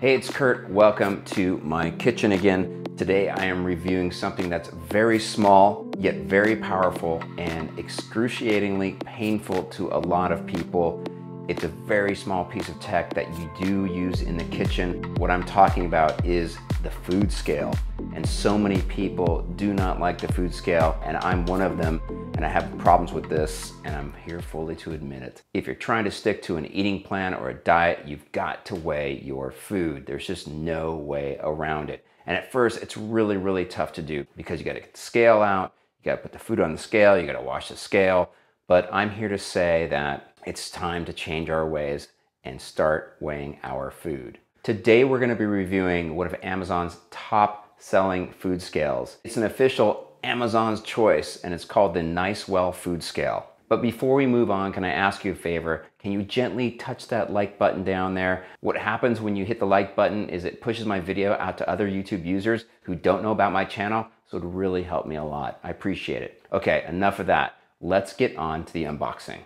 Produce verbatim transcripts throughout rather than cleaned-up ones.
Hey, it's Kurt. Welcome to my kitchen again. Today I am reviewing something that's very small, yet very powerful and excruciatingly painful to a lot of people. It's a very small piece of tech that you do use in the kitchen. What I'm talking about is the food scale. And so many people do not like the food scale, and I'm one of them, and I have problems with this, and I'm here fully to admit it. If you're trying to stick to an eating plan or a diet, you've got to weigh your food. There's just no way around it. And at first, it's really, really tough to do because you got to get the scale out, you got to put the food on the scale, you got to wash the scale. But I'm here to say that it's time to change our ways and start weighing our food. Today, we're going to be reviewing one of Amazon's top selling food scales. It's an official Amazon's choice, and it's called the NiceWell food scale. But before we move on, can I ask you a favor? Can you gently touch that like button down there? What happens when you hit the like button is it pushes my video out to other YouTube users who don't know about my channel, so it really helped me a lot. I appreciate it. Okay, enough of that. Let's get on to the unboxing.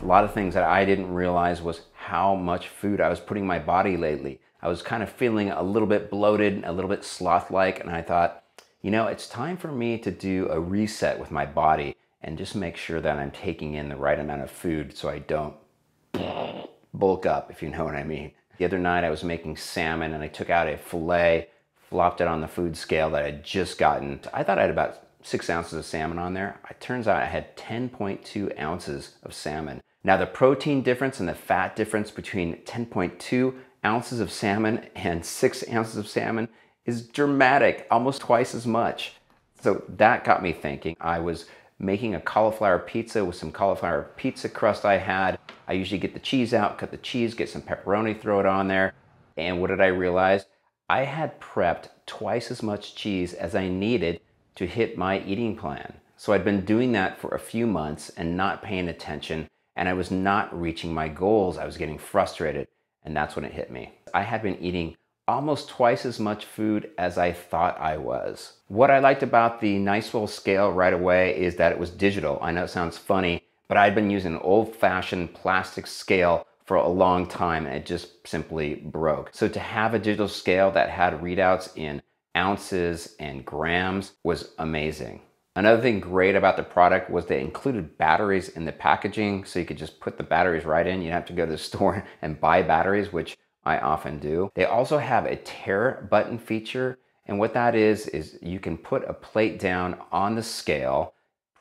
A lot of things that I didn't realize was how much food I was putting in my body lately. I was kind of feeling a little bit bloated, a little bit sloth-like, and I thought, you know, it's time for me to do a reset with my body and just make sure that I'm taking in the right amount of food so I don't bulk up, if you know what I mean. The other night I was making salmon and I took out a fillet, flopped it on the food scale that I had just gotten. I thought I had about six ounces of salmon on there. It turns out I had ten point two ounces of salmon. Now the protein difference and the fat difference between ten point two ounces of salmon and six ounces of salmon is dramatic, almost twice as much. So that got me thinking. I was making a cauliflower pizza with some cauliflower pizza crust I had. I usually get the cheese out, cut the cheese, get some pepperoni, throw it on there. And what did I realize? I had prepped twice as much cheese as I needed to hit my eating plan. So I'd been doing that for a few months and not paying attention, and I was not reaching my goals. I was getting frustrated, and that's when it hit me. I had been eating almost twice as much food as I thought I was. What I liked about the NiceWell scale right away is that it was digital. I know it sounds funny, but I'd been using an old-fashioned plastic scale for a long time, and it just simply broke. So to have a digital scale that had readouts in ounces and grams was amazing. Another thing great about the product was they included batteries in the packaging, so you could just put the batteries right in. You don't have to go to the store and buy batteries, which I often do. They also have a tear button feature, and what that is, is you can put a plate down on the scale,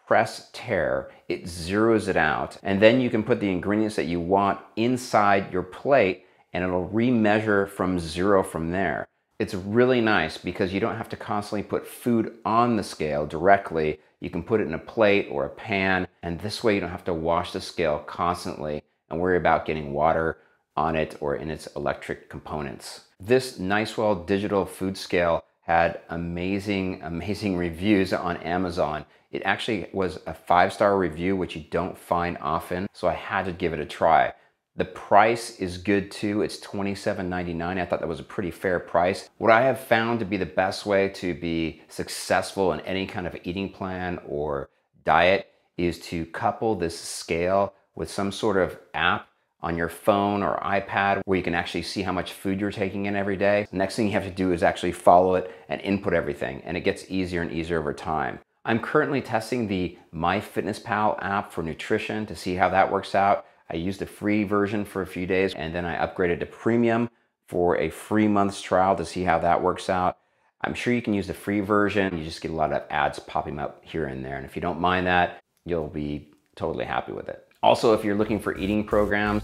press tear, it zeroes it out, and then you can put the ingredients that you want inside your plate, and it'll remeasure from zero from there. It's really nice because you don't have to constantly put food on the scale directly. You can put it in a plate or a pan, and this way you don't have to wash the scale constantly and worry about getting water on it or in its electric components. This NiceWell digital food scale had amazing, amazing reviews on Amazon. It actually was a five-star review, which you don't find often, so I had to give it a try. The price is good too. It's twenty-seven ninety-nine. I thought that was a pretty fair price. What I have found to be the best way to be successful in any kind of eating plan or diet is to couple this scale with some sort of app on your phone or iPad where you can actually see how much food you're taking in every day. The next thing you have to do is actually follow it and input everything, and it gets easier and easier over time. I'm currently testing the MyFitnessPal app for nutrition to see how that works out. I used the free version for a few days, and then I upgraded to premium for a free month's trial to see how that works out. I'm sure you can use the free version. You just get a lot of ads popping up here and there, and if you don't mind that, you'll be totally happy with it. Also, if you're looking for eating programs,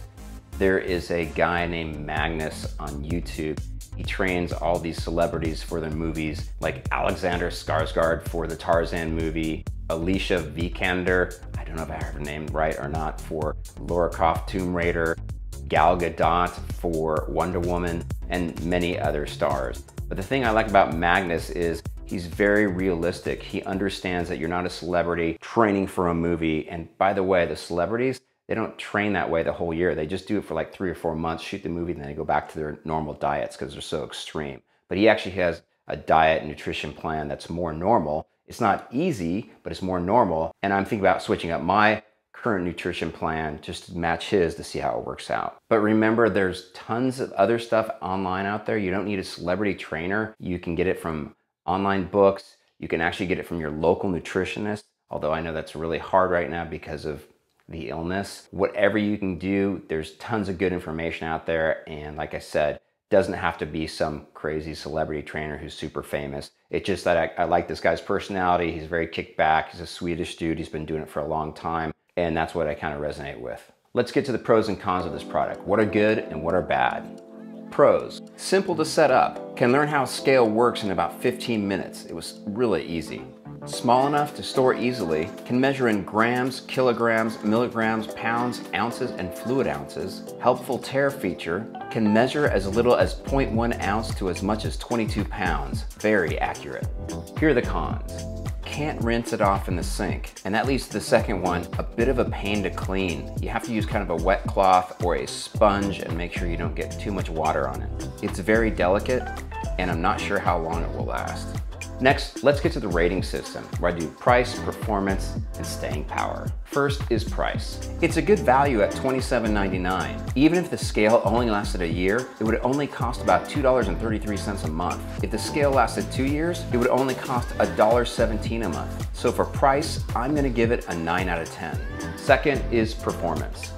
there is a guy named Magnus on YouTube. He trains all these celebrities for their movies, like Alexander Skarsgård for the Tarzan movie, Alicia Vikander, I don't know if I have her name right or not, for Lara Croft Tomb Raider, Gal Gadot for Wonder Woman, and many other stars. But the thing I like about Magnus is he's very realistic. He understands that you're not a celebrity training for a movie. And by the way, the celebrities, they don't train that way the whole year. They just do it for like three or four months, shoot the movie, and then they go back to their normal diets because they're so extreme. But he actually has a diet and nutrition plan that's more normal. It's not easy, but it's more normal. And I'm thinking about switching up my current nutrition plan just to match his to see how it works out. But remember, there's tons of other stuff online out there. You don't need a celebrity trainer. You can get it from online books. You can actually get it from your local nutritionist, although I know that's really hard right now because of the illness. Whatever you can do, there's tons of good information out there. And like I said, doesn't have to be some crazy celebrity trainer who's super famous. It's just that I, I like this guy's personality. He's very kicked back. He's a Swedish dude. He's been doing it for a long time. And that's what I kind of resonate with. Let's get to the pros and cons of this product. What are good and what are bad? Pros, simple to set up. Can learn how scale works in about fifteen minutes. It was really easy. Small enough to store easily. Can measure in grams, kilograms, milligrams, pounds, ounces, and fluid ounces. Helpful tear feature. Can measure as little as zero point one ounce to as much as twenty-two pounds. Very accurate. Here are the cons. Can't rinse it off in the sink. And that leads to the second one, a bit of a pain to clean. You have to use kind of a wet cloth or a sponge and make sure you don't get too much water on it. It's very delicate, and I'm not sure how long it will last. Next, let's get to the rating system, where I do price, performance, and staying power. First is price. It's a good value at twenty-seven ninety-nine. Even if the scale only lasted a year, it would only cost about two dollars and thirty-three cents a month. If the scale lasted two years, it would only cost one dollar and seventeen cents a month. So for price, I'm gonna give it a nine out of ten. Second is performance.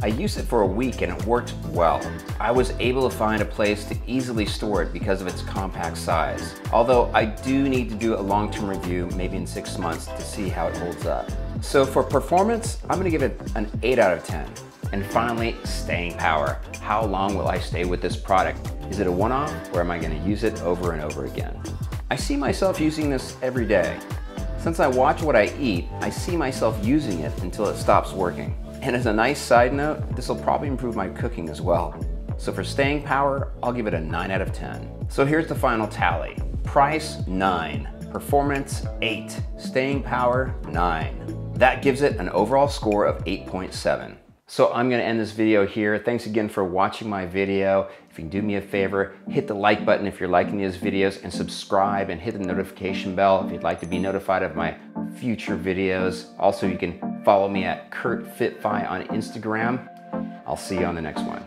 I used it for a week and it worked well. I was able to find a place to easily store it because of its compact size. Although I do need to do a long-term review, maybe in six months, to see how it holds up. So for performance, I'm gonna give it an eight out of ten. And finally, staying power. How long will I stay with this product? Is it a one-off or am I gonna use it over and over again? I see myself using this every day. Since I watch what I eat, I see myself using it until it stops working. And as a nice side note, this will probably improve my cooking as well. So for staying power, I'll give it a nine out of ten. So here's the final tally. Price, nine. Performance, eight. Staying power, nine. That gives it an overall score of eight point seven. So I'm gonna end this video here. Thanks again for watching my video. If you can do me a favor, hit the like button if you're liking these videos, and subscribe and hit the notification bell if you'd like to be notified of my future videos. Also, you can follow me at KurtFitFi on Instagram. I'll see you on the next one.